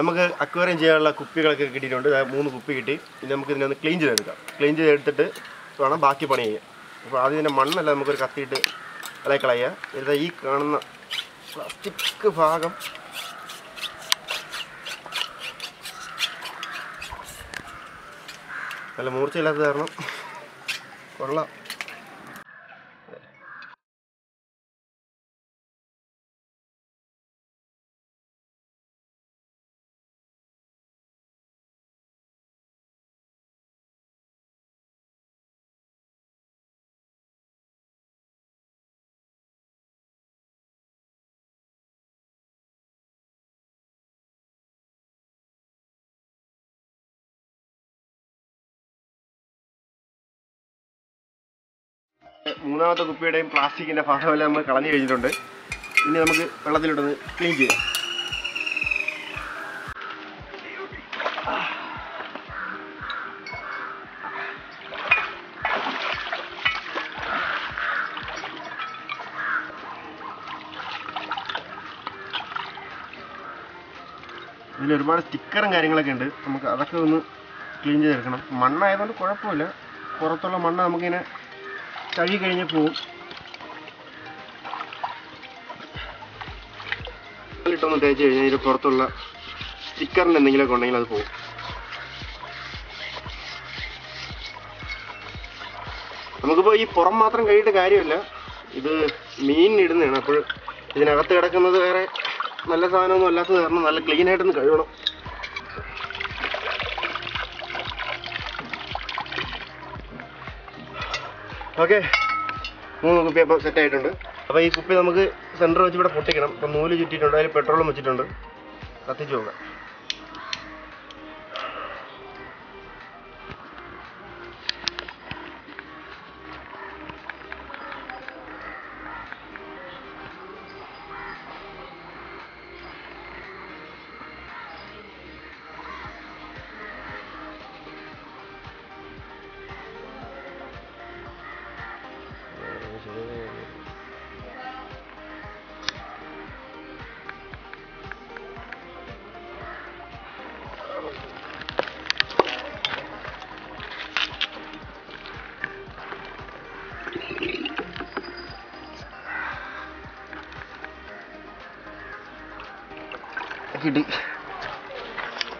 നമുക്ക് അക്വേറിയം ചെയ്യാനുള്ള കുപ്പികളൊക്കെ കിട്ടിയിട്ടുണ്ട്. 3 കുപ്പി കിട്ടി. ഇനി നമുക്ക് ഇതിനെ ഒന്ന് ക്ലീൻ ചെയ്തെടുക്കാം. ക്ലീൻ ചെയ്തെടുത്തിട്ട് വേണം ബാക്കി പണി ചെയ്യാൻ. അപ്പോൾ ആദ്യം ഇതിൻ്റെ മണ്ണെല്ലാം നമുക്കൊരു കത്തിയിട്ട് ഇളക്കി കളയുക. ഇത് ഈ കാണുന്ന പ്ലാസ്റ്റിക് ഭാഗം നല്ല മൂർച്ചയില്ലാത്തത് കാരണം കൊള്ളാം. മൂന്നാമത്തെ കുപ്പിയുടെയും പ്ലാസ്റ്റിക്കിൻ്റെ ഭാഗമെല്ലാം നമ്മൾ കളഞ്ഞു കഴിഞ്ഞിട്ടുണ്ട്. ഇനി നമുക്ക് വെള്ളത്തിലിട്ടൊന്ന് ക്ലീൻ ചെയ്യാം. ഇതിൽ ഒരുപാട് സ്റ്റിക്കറും കാര്യങ്ങളൊക്കെ ഉണ്ട്, നമുക്ക് അതൊക്കെ ഒന്ന് ക്ലീൻ ചെയ്തെടുക്കണം. മണ്ണായതുകൊണ്ട് കുഴപ്പമില്ല, പുറത്തുള്ള മണ്ണ് നമുക്കിങ്ങനെ കഴുകി കഴിഞ്ഞ് പോവും. ഇട്ടൊന്ന് തേച്ച് കഴിഞ്ഞാൽ ഇതിൻ്റെ പുറത്തുള്ള സ്റ്റിക്കറിൻ്റെ എന്തെങ്കിലുമൊക്കെ ഉണ്ടെങ്കിൽ അത് പോവും. നമുക്കിപ്പോൾ ഈ പുറം മാത്രം കഴുകിയിട്ട് കാര്യമില്ല, ഇത് മീനിടുന്നതാണ്. അപ്പോൾ ഇതിനകത്ത് കിടക്കുന്നത് വേറെ നല്ല സാധനമൊന്നും അല്ലാത്തത് കാരണം നല്ല ക്ലീനായിട്ടൊന്ന് കഴുകണം. ഓക്കെ, 3 കുപ്പി അപ്പോൾ സെറ്റ് ആയിട്ടുണ്ട്. അപ്പോൾ ഈ കുപ്പി നമുക്ക് സെൻറ്റർ വെച്ച് ഇവിടെ പൊട്ടിക്കണം. അപ്പോൾ നൂല് ചുറ്റിയിട്ടുണ്ട്, അതിൽ പെട്രോളും വെച്ചിട്ടുണ്ട്. കത്തിച്ച് നോക്കാം. കിട്ടി,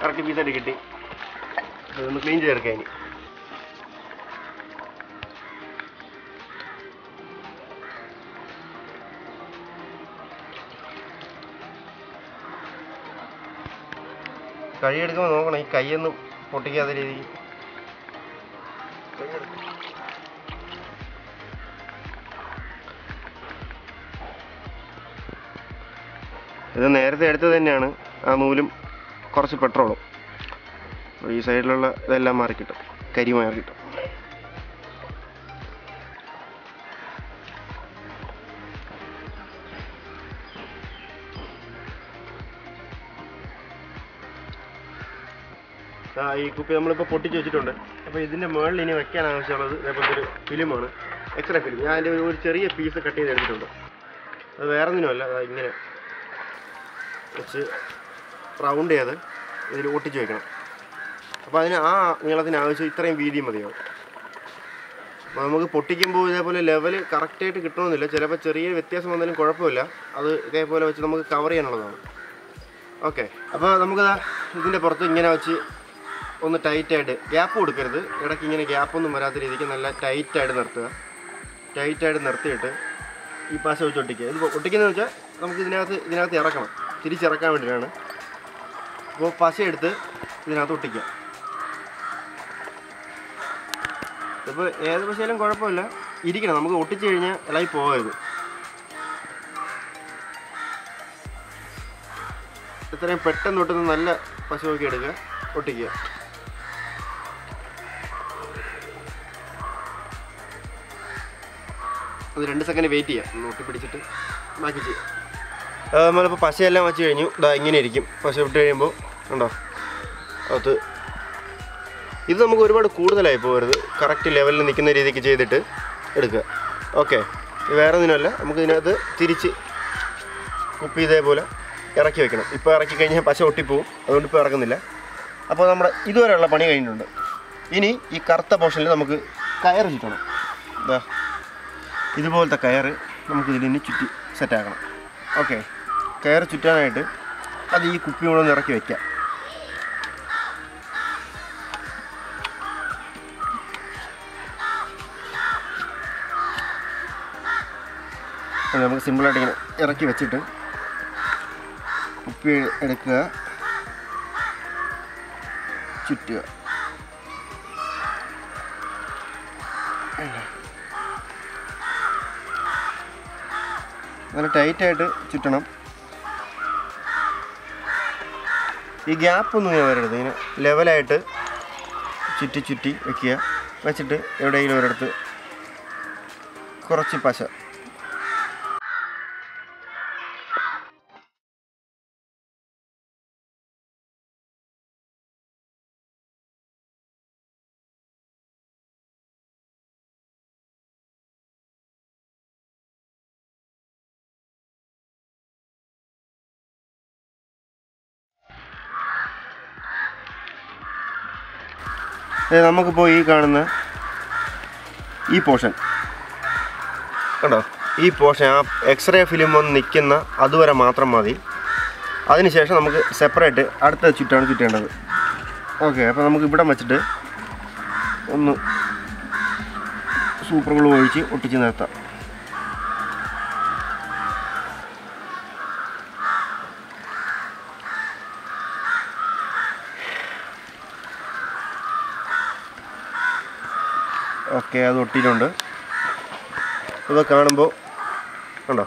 കറക്റ്റ് പീസായിട്ട് കിട്ടി. അതൊന്ന് ക്ലീൻ ചെയ്തെടുക്കാം. ഇനി കൈയെടുക്കുമ്പോൾ നോക്കണം, ഈ കൈയൊന്നും പൊട്ടിക്കാത്ത രീതിയിൽ. ഇത് നേരത്തെ എടുത്തത് തന്നെയാണ്, ആ നൂലും കുറച്ച് പെട്രോളും. ഈ സൈഡിലുള്ള ഇതെല്ലാം മാറിക്കിട്ടും, കരി മാറിക്കിട്ടും. ഈ കുപ്പി നമ്മളിപ്പോൾ പൊട്ടിച്ച് വെച്ചിട്ടുണ്ട്. അപ്പോൾ ഇതിൻ്റെ മുകളിൽ ഇനി വയ്ക്കാൻ ആവശ്യമുള്ളത് ഇതേപോലത്തെ ഒരു ഫിലിമാണ്, എക്സ്ട്രാ ഫിലിം. ഞാൻ അതിൻ്റെ ഒരു ചെറിയ പീസ് കട്ട് ചെയ്ത് എടുത്തിട്ടുണ്ട്. അത് വേറെ ഒന്നിനുമല്ല, അത് ഇങ്ങനെ വെച്ച് റൗണ്ട് ചെയ്ത് ഇതിൽ ഒട്ടിച്ച് വയ്ക്കണം. അപ്പോൾ അതിന് ആ നീളത്തിന് ആവശ്യം ഇത്രയും വീതി മതിയാവും. അപ്പോൾ നമുക്ക് പൊട്ടിക്കുമ്പോൾ ഇതേപോലെ ലെവൽ കറക്റ്റായിട്ട് കിട്ടണമെന്നില്ല, ചിലപ്പോൾ ചെറിയ വ്യത്യാസം വന്നാലും കുഴപ്പമില്ല. അത് ഇതേപോലെ വെച്ച് നമുക്ക് കവർ ചെയ്യാനുള്ളതാണ്. ഓക്കെ, അപ്പോൾ നമുക്ക് ഇതിൻ്റെ പുറത്ത് ഇങ്ങനെ വെച്ച് ഒന്ന് ടൈറ്റായിട്ട്, ഗ്യാപ്പ് കൊടുക്കരുത്, ഇടയ്ക്ക് ഇങ്ങനെ ഗ്യാപ്പൊന്നും വരാത്ത രീതിക്ക് നല്ല ടൈറ്റായിട്ട് നിർത്തുക. ടൈറ്റായിട്ട് നിർത്തിയിട്ട് ഈ പാശ വെച്ച് ഒട്ടിക്കുക. ഇത് ഒട്ടിക്കുന്നതെന്ന് വെച്ചാൽ നമുക്ക് ഇതിനകത്ത് ഇറക്കണം, തിരിച്ചിറക്കാൻ വേണ്ടിയിട്ടാണ്. അപ്പോൾ പശ എടുത്ത് ഇതിനകത്ത് ഒട്ടിക്കുക. ഇപ്പോൾ ഏത് പശയിലും കുഴപ്പമില്ല, ഇരിക്കണം. നമുക്ക് ഒട്ടിച്ച് കഴിഞ്ഞാൽ ഇളകി പോകരുത്. എത്രയും പെട്ടെന്ന് ഒട്ടുന്ന നല്ല പശ നോക്കി എടുക്കുക, ഒട്ടിക്കുക. അത് 2 സെക്കൻഡ് വെയിറ്റ് ചെയ്യാം, ഒട്ടിപ്പിടിച്ചിട്ട് ബാക്കി ചെയ്യാം. നമ്മളിപ്പോൾ പശയെല്ലാം വച്ച് കഴിഞ്ഞു. ഇതാ ഇങ്ങനെ ഇരിക്കും പശ വിട്ട് കഴിയുമ്പോൾ, ഉണ്ടോ? അത് ഇത് നമുക്ക് ഒരുപാട് കൂടുതലായി പോകരുത്, കറക്റ്റ് ലെവലിൽ നിൽക്കുന്ന രീതിക്ക് ചെയ്തിട്ട് എടുക്കുക. ഓക്കെ, വേറെ ഒന്നിനല്ല, നമുക്ക് ഇതിനകത്ത് തിരിച്ച് കുപ്പി ഇതേപോലെ ഇറക്കി വെക്കണം. ഇപ്പോൾ ഇറക്കി കഴിഞ്ഞാൽ പശ ഒട്ടിപ്പോവും, അതുകൊണ്ട് ഇപ്പോൾ ഇറക്കുന്നില്ല. അപ്പോൾ നമ്മുടെ ഇതുവരെയുള്ള പണി കഴിഞ്ഞിട്ടുണ്ട്. ഇനി ഈ കറുത്ത പോർഷനിൽ നമുക്ക് കയർ ചുറ്റണം. ഇതുപോലത്തെ കയർ നമുക്കിതിന് ചുറ്റി സെറ്റാക്കണം. ഓക്കെ, കയർ ചുറ്റാനായിട്ട് അത് ഈ കുപ്പിയോടൊന്ന് ഇറക്കി വയ്ക്കാം. നമുക്ക് സിമ്പിളായിട്ട് ഇങ്ങനെ ഇറക്കി വെച്ചിട്ട് കുപ്പി എടുക്കുക, ചുറ്റുക. നല്ല ടൈറ്റായിട്ട് ചുറ്റണം. ഈ ഗ്യാപ്പൊന്നും ഇങ്ങനെ വരരുത്, ഇങ്ങനെ ലെവലായിട്ട് ചുറ്റി ചുറ്റി വയ്ക്കുക. വെച്ചിട്ട് എവിടെയെങ്കിലും ഒരിടത്ത് കുറച്ച് പശ നമുക്കിപ്പോൾ ഈ കാണുന്ന ഈ പോർഷൻ കണ്ടോ, ഈ പോർഷൻ ആ എക്സ്റേ ഫിലിം ഒന്ന് നിൽക്കുന്ന അതുവരെ മാത്രം മതി. അതിനുശേഷം നമുക്ക് സെപ്പറേറ്റ് അടുത്ത ചുറ്റാണ് ചുറ്റേണ്ടത്. ഓക്കെ, അപ്പോൾ നമുക്ക് ഇവിടെ വെച്ചിട്ട് ഒന്ന് സൂപ്പർ ഗ്ലൂ ഒഴിച്ച് ഒട്ടിച്ച് നിർത്താം. ഓക്കെ, അത് ഒട്ടിയിട്ടുണ്ട്. ഇത് കാണുമ്പോൾ കണ്ടോ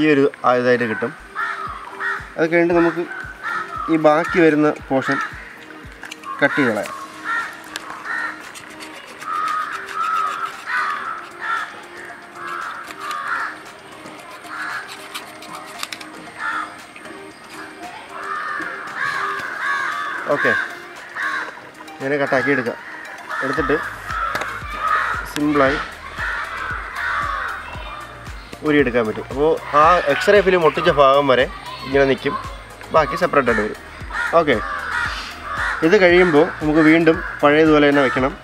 ഈ ഒരു ഇതായിട്ട് കിട്ടും. അത് കഴിഞ്ഞിട്ട് നമുക്ക് ഈ ബാക്കി വരുന്ന പോർഷൻ കട്ട് ചെയ്ത് കളയാം. ഓക്കെ, ഇങ്ങനെ കട്ടാക്കി എടുക്കാം. എടുത്തിട്ട് സിമ്പിളായി ഊരിയെടുക്കാൻ പറ്റും. അപ്പോൾ ആ എക്സ്റേ ഫിലിം ഒട്ടിച്ച ഭാഗം വരെ ഇങ്ങനെ നിൽക്കും, ബാക്കി സെപ്പറേറ്റ് ആയിട്ട് വരും. ഓക്കെ, ഇത് കഴിയുമ്പോൾ നമുക്ക് വീണ്ടും പഴയതുപോലെ തന്നെ വെക്കണം.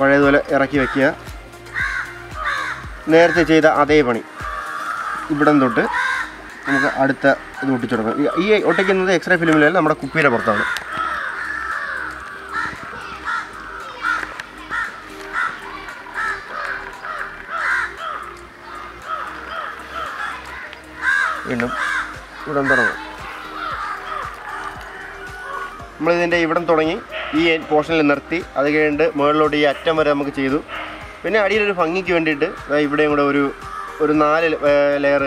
പഴയതുപോലെ ഇറക്കി വയ്ക്കുക. നേരത്തെ ചെയ്ത അതേ പണി ഇവിടെ നിന്ന് തൊട്ട് നമുക്ക് അടുത്ത ഇത് ഒട്ടിച്ചു തുടങ്ങാം. ഈ ഒട്ടിക്കുന്നത് എക്സ്റേ ഫിലിമിലല്ല, നമ്മുടെ കുപ്പിയുടെ പുറത്താണ്. വീണ്ടും ഇവിടെ തുടങ്ങും നമ്മളിതിൻ്റെ ഇവിടെ തുടങ്ങി ഈ പോർഷനിൽ നിർത്തി. അത് കഴിഞ്ഞിട്ട് മുകളിലോട്ട് ഈ അറ്റം വരെ നമുക്ക് ചെയ്തു. പിന്നെ അടിയിലൊരു ഭംഗിക്ക് വേണ്ടിയിട്ട് ഇവിടെയും കൂടെ ഒരു 4 ലെയർ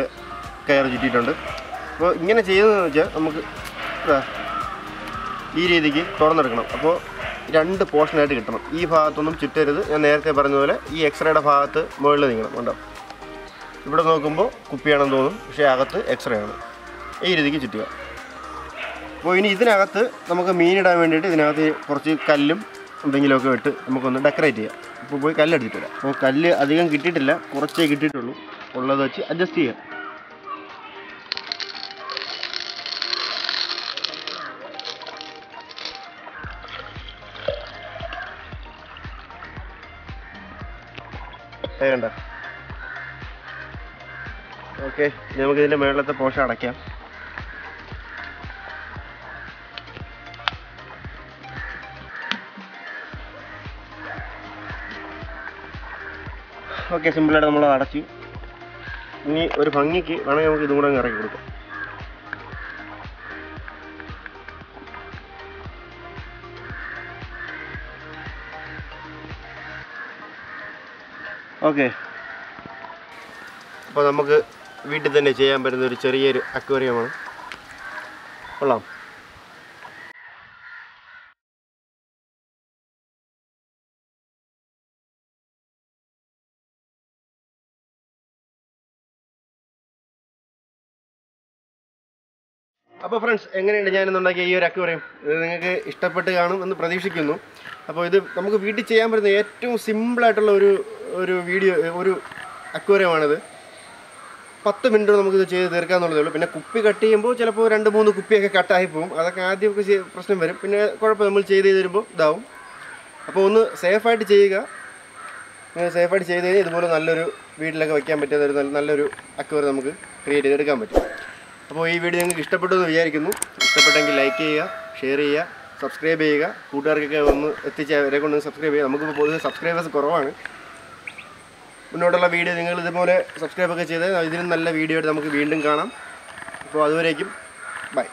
കയർ ചുറ്റിയിട്ടുണ്ട്. അപ്പോൾ ഇങ്ങനെ ചെയ്തതെന്ന് വെച്ചാൽ നമുക്ക് ഈ രീതിക്ക് തുറന്നെടുക്കണം. അപ്പോൾ 2 പോർഷനായിട്ട് കിട്ടണം. ഈ ഭാഗത്തൊന്നും ചുറ്റരുത്, ഞാൻ നേരത്തെ പറഞ്ഞതുപോലെ ഈ എക്സ്റേയുടെ ഭാഗത്ത് മുകളിൽ നീങ്ങണം. കണ്ടോ, ഇവിടെ നോക്കുമ്പോൾ കുപ്പിയാണെന്ന് തോന്നും, പക്ഷേ അകത്ത് എക്സ്റേ ആണ്. ഈ രീതിക്ക് ചുറ്റുക. അപ്പോൾ ഇനി ഇതിനകത്ത് നമുക്ക് മീനിടാൻ വേണ്ടിയിട്ട് ഇതിനകത്ത് കുറച്ച് കല്ലും എന്തെങ്കിലുമൊക്കെ ഇട്ട് നമുക്കൊന്ന് ഡെക്കറേറ്റ് ചെയ്യാം. അപ്പോൾ പോയി കല്ലെടുത്തിട്ട് വരാം. അപ്പോൾ കല്ല് അധികം കിട്ടിയിട്ടില്ല, കുറച്ചേ കിട്ടിയിട്ടുള്ളൂ. ഉള്ളത് വെച്ച് അഡ്ജസ്റ്റ് ചെയ്യാം. വേണ്ട. ഓക്കെ, നമുക്കിതിൻ്റെ മേളിലത്തെ പോഷൻ അടയ്ക്കാം. ഓക്കെ, സിമ്പിളായിട്ട് നമ്മൾ അടച്ചു. ഇനി ഒരു ഭംഗിക്ക് വേണമെങ്കിൽ നമുക്ക് ഇതും കൂടെ ഇറക്കി കൊടുക്കാം. ഓക്കെ, അപ്പോൾ നമുക്ക് വീട്ടിൽ തന്നെ ചെയ്യാൻ പറ്റുന്ന ഒരു ചെറിയൊരു അക്വേറിയമാണ്. കൊള്ളാം. അപ്പോൾ ഫ്രണ്ട്സ് എങ്ങനെയുണ്ട് ഞാനിന്നുണ്ടാക്കിയ ഈ ഒരു അക്വേറിയം? ഇത് നിങ്ങൾക്ക് ഇഷ്ടപ്പെട്ട് കാണും എന്ന് പ്രതീക്ഷിക്കുന്നു. അപ്പോൾ ഇത് നമുക്ക് വീട്ടിൽ ചെയ്യാൻ പറ്റുന്ന ഏറ്റവും സിമ്പിളായിട്ടുള്ള ഒരു അക്വേറിയമാണിത്. 10 മിനിറ്റ് നമുക്കിത് ചെയ്ത് തീർക്കാന്നുള്ളതേ ഉള്ളൂ. പിന്നെ കുപ്പി കട്ട് ചെയ്യുമ്പോൾ ചിലപ്പോൾ 2-3 കുപ്പിയൊക്കെ കട്ടായി പോകും. അതൊക്കെ ആദ്യമൊക്കെ പ്രശ്നം വരും. പിന്നെ കുഴപ്പമില്ല, നമ്മൾ ചെയ്ത് തരുമ്പോൾ ഇതാവും. അപ്പോൾ ഒന്ന് സേഫായിട്ട് ചെയ്യുക. സേഫായിട്ട് ചെയ്ത് കഴിഞ്ഞാൽ ഇതുപോലെ നല്ലൊരു വീട്ടിലൊക്കെ വയ്ക്കാൻ പറ്റിയ ഒരു നല്ലൊരു അക്വേറിയം നമുക്ക് ക്രിയേറ്റ് ചെയ്തെടുക്കാൻ പറ്റും. അപ്പോൾ ഈ വീഡിയോ നിങ്ങൾക്ക് ഇഷ്ടപ്പെട്ടു എന്ന് വിചാരിക്കുന്നു. ഇഷ്ടപ്പെട്ടെങ്കിൽ ലൈക്ക് ചെയ്യുക, ഷെയർ ചെയ്യുക, സബ്സ്ക്രൈബ് ചെയ്യുക. കൂട്ടുകാർക്കൊക്കെ ഒന്ന് എത്തിച്ച് അവരെ കൊണ്ട് സബ്സ്ക്രൈബ് ചെയ്യുക. നമുക്കിപ്പോൾ പൊതുവെ സബ്സ്ക്രൈബേഴ്സ് കുറവാണ്. മുന്നോട്ടുള്ള വീഡിയോ നിങ്ങൾ ഇതുപോലെ സബ്സ്ക്രൈബൊക്കെ ചെയ്താൽ ഇതിനും നല്ല വീഡിയോ ആയിട്ട് നമുക്ക് വീണ്ടും കാണാം. അപ്പോൾ അതുവരേക്കും ബൈ.